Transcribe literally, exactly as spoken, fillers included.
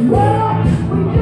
Well, we